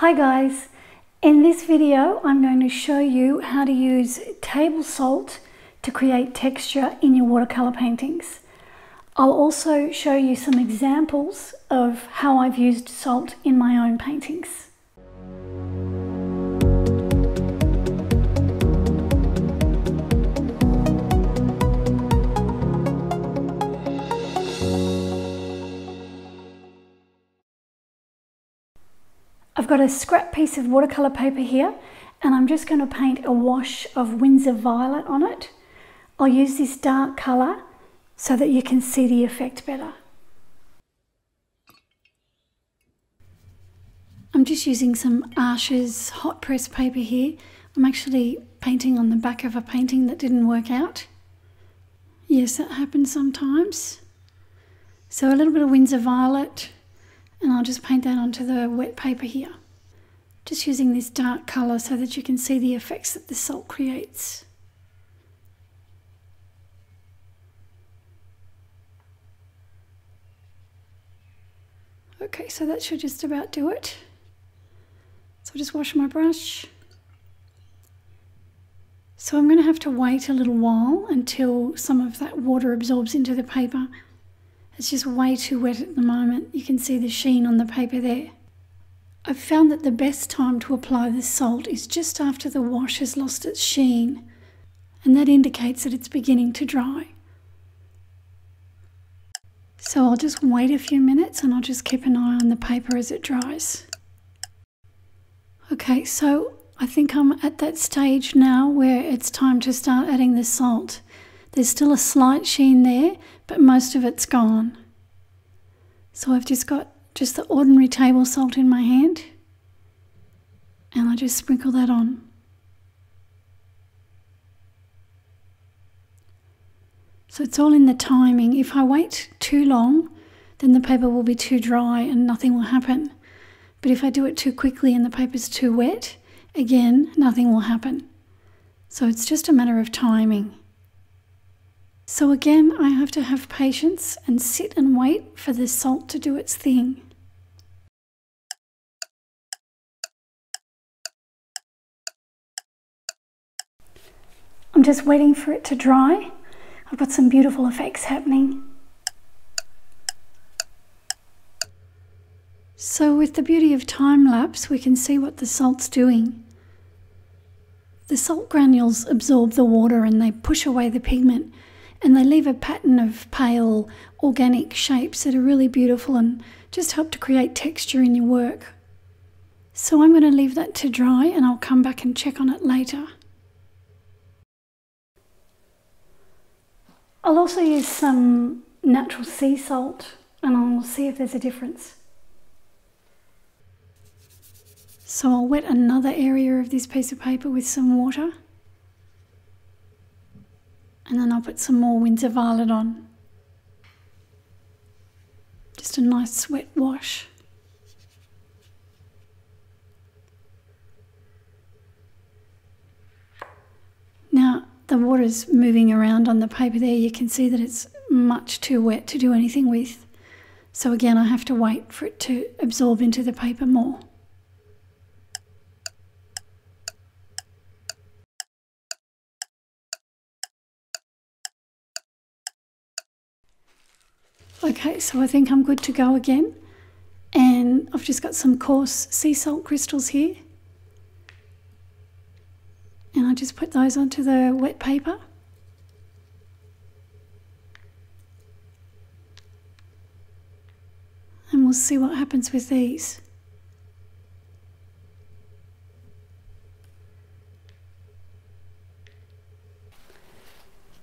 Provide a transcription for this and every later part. Hi guys, in this video I'm going to show you how to use table salt to create texture in your watercolor paintings. I'll also show you some examples of how I've used salt in my own paintings. I've got a scrap piece of watercolor paper here and I'm just going to paint a wash of Winsor Violet on it. I'll use this dark color so that you can see the effect better. I'm just using some Arches hot press paper here. I'm actually painting on the back of a painting that didn't work out. Yes, that happens sometimes. So a little bit of Winsor Violet. And I'll just paint that onto the wet paper here. Just using this dark colour so that you can see the effects that the salt creates. Okay, so that should just about do it. So I'll just wash my brush. So I'm going to have to wait a little while until some of that water absorbs into the paper. It's just way too wet at the moment. You can see the sheen on the paper there. I've found that the best time to apply the salt is just after the wash has lost its sheen, and that indicates that it's beginning to dry. So I'll just wait a few minutes and I'll just keep an eye on the paper as it dries. Okay, so I think I'm at that stage now where it's time to start adding the salt. There's still a slight sheen there, but most of it's gone. So I've just got the ordinary table salt in my hand, and I just sprinkle that on. So it's all in the timing. If I wait too long, then the paper will be too dry and nothing will happen. But if I do it too quickly and the paper's too wet, again, nothing will happen. So it's just a matter of timing. So again, I have to have patience and sit and wait for the salt to do its thing. I'm just waiting for it to dry. I've got some beautiful effects happening. So with the beauty of time lapse, we can see what the salt's doing. The salt granules absorb the water and they push away the pigment. And they leave a pattern of pale, organic shapes that are really beautiful and just help to create texture in your work. So I'm going to leave that to dry and I'll come back and check on it later. I'll also use some natural sea salt and I'll see if there's a difference. So I'll wet another area of this piece of paper with some water. And then I'll put some more Winsor Violet on. Just a nice wet wash. Now the water's moving around on the paper there. You can see that it's much too wet to do anything with. So again, I have to wait for it to absorb into the paper more. Okay, so I think I'm good to go again, and I've just got some coarse sea salt crystals here, and I just put those onto the wet paper. And we'll see what happens with these.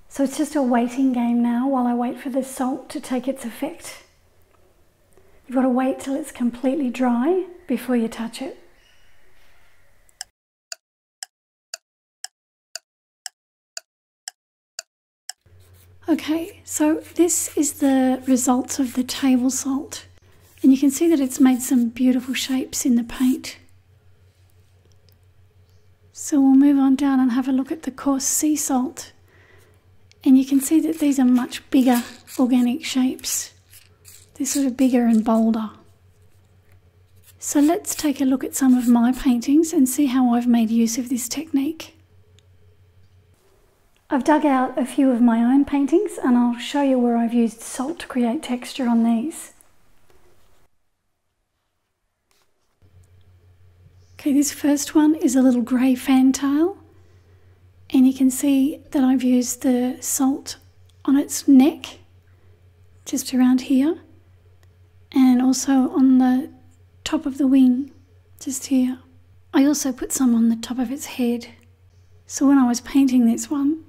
So it's just a waiting game now while I wait for the salt to take its effect. You've got to wait till it's completely dry before you touch it. Okay, so this is the results of the table salt. And you can see that it's made some beautiful shapes in the paint. So we'll move on down and have a look at the coarse sea salt. And you can see that these are much bigger organic shapes. They're sort of bigger and bolder. So let's take a look at some of my paintings and see how I've made use of this technique. I've dug out a few of my own paintings and I'll show you where I've used salt to create texture on these. Okay, this first one is a little grey fantail, and you can see that I've used the salt on its neck, just around here, and also on the top of the wing, just here. I also put some on the top of its head. So when I was painting this one,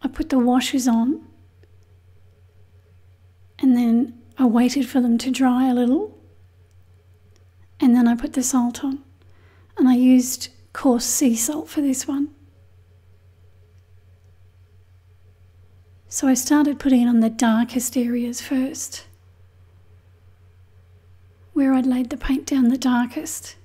I put the washes on and then I waited for them to dry a little, and then I put the salt on, and I used coarse sea salt for this one. So I started putting it on the darkest areas first, where I'd laid the paint down the darkest.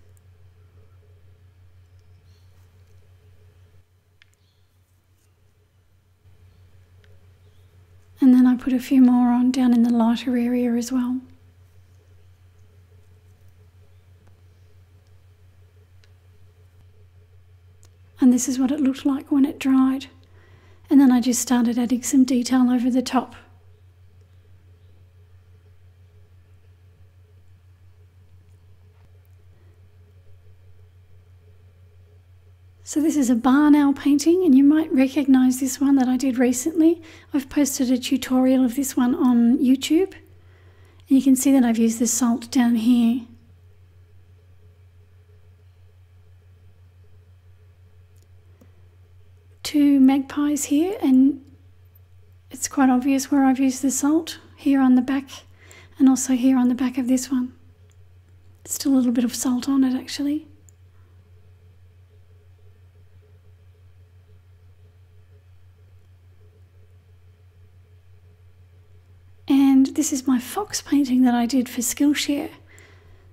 And then I put a few more on down in the lighter area as well. And this is what it looked like when it dried. And then I just started adding some detail over the top. So this is a barn owl painting, and you might recognise this one that I did recently. I've posted a tutorial of this one on YouTube, and you can see that I've used the salt down here. Two magpies here, and it's quite obvious where I've used the salt, here on the back and also here on the back of this one. It's still a little bit of salt on it actually. This is my fox painting that I did for Skillshare.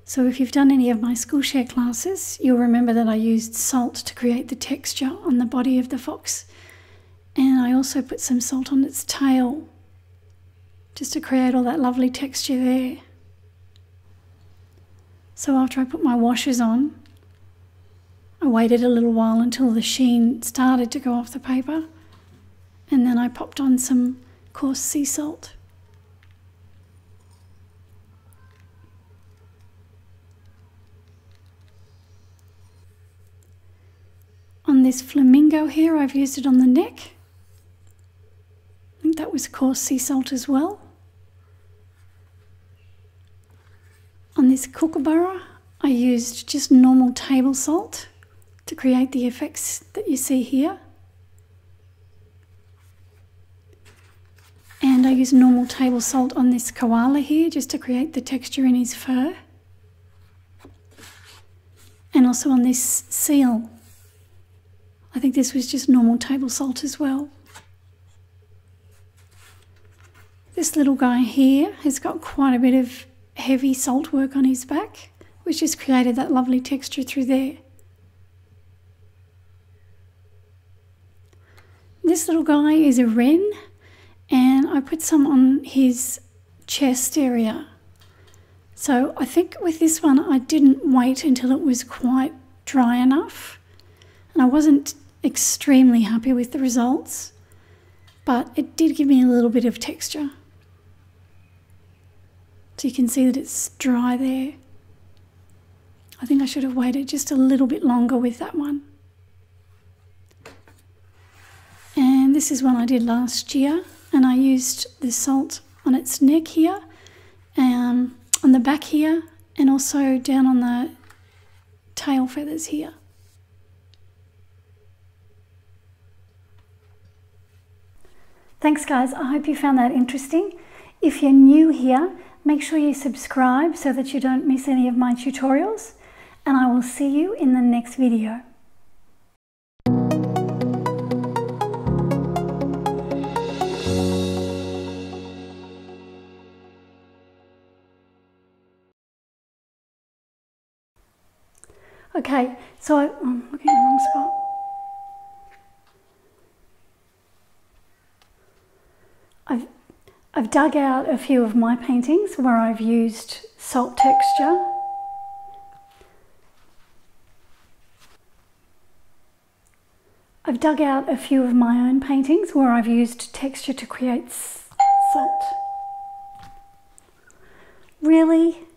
So if you've done any of my Skillshare classes, you'll remember that I used salt to create the texture on the body of the fox. And I also put some salt on its tail, just to create all that lovely texture there. So after I put my washes on, I waited a little while until the sheen started to go off the paper. And then I popped on some coarse sea salt. On this flamingo here, I've used it on the neck. I think that was coarse sea salt as well. On this kookaburra, I used just normal table salt to create the effects that you see here. And I used normal table salt on this koala here just to create the texture in his fur. And also on this seal. I think this was just normal table salt as well. This little guy here has got quite a bit of heavy salt work on his back, which has created that lovely texture through there. This little guy is a wren, and I put some on his chest area. So I think with this one I didn't wait until it was quite dry enough. And I wasn't extremely happy with the results, but it did give me a little bit of texture. So you can see that it's dry there. I think I should have waited just a little bit longer with that one. And this is one I did last year, and I used the salt on its neck here, on the back here, and also down on the tail feathers here. Thanks guys, I hope you found that interesting. If you're new here, make sure you subscribe so that you don't miss any of my tutorials, and I will see you in the next video. Okay, so I'm looking at the wrong spot. I've dug out a few of my paintings where I've used salt texture I've dug out a few of my own paintings where I've used texture to create salt. Really